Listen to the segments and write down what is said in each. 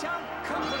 Sound Company.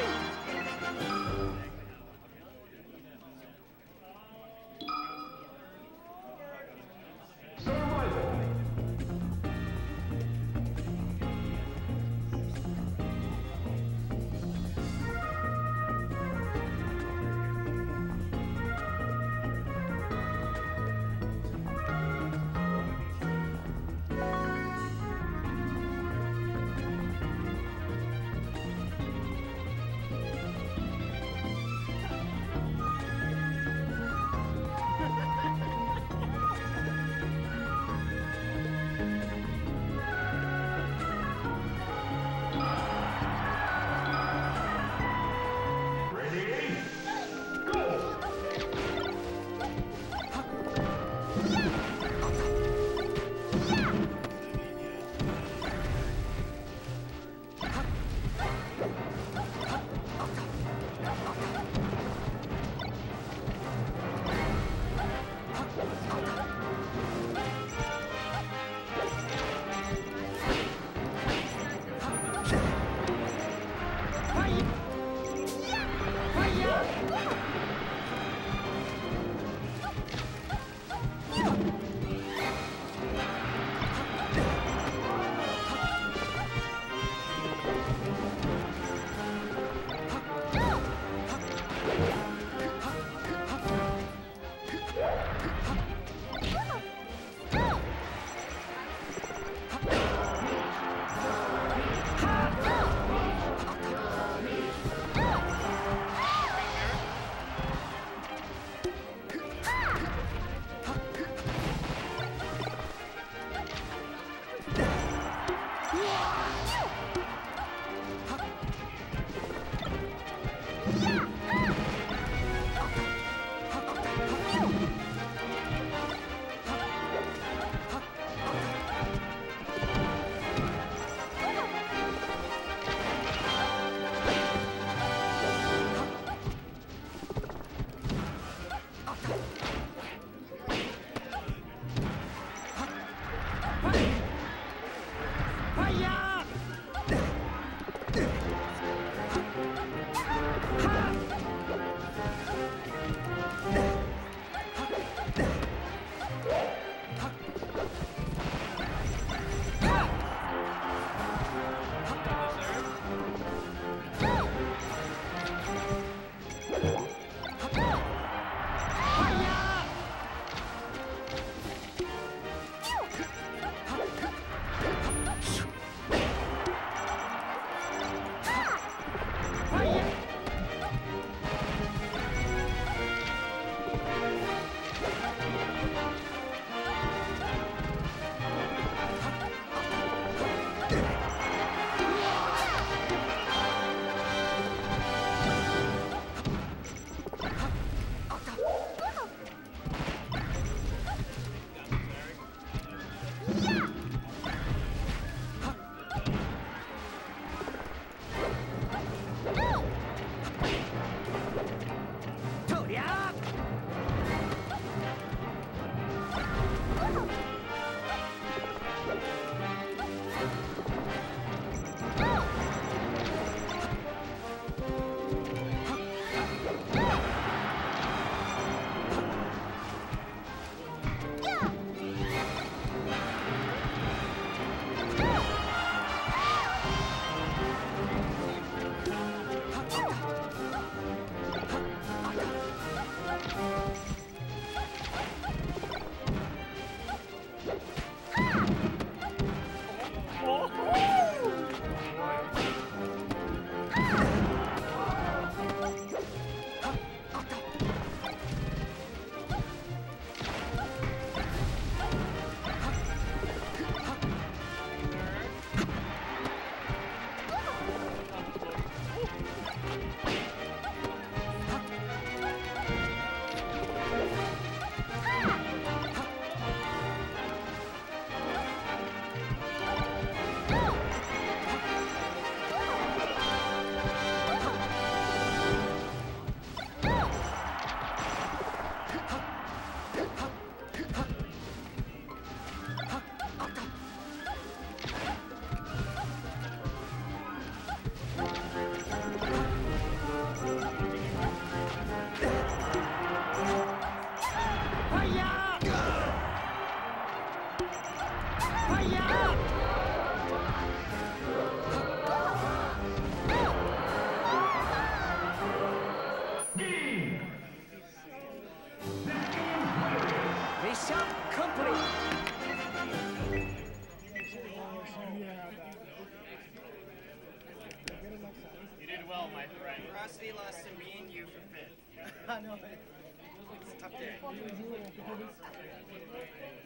Yeah! I know, man. It's a tough day.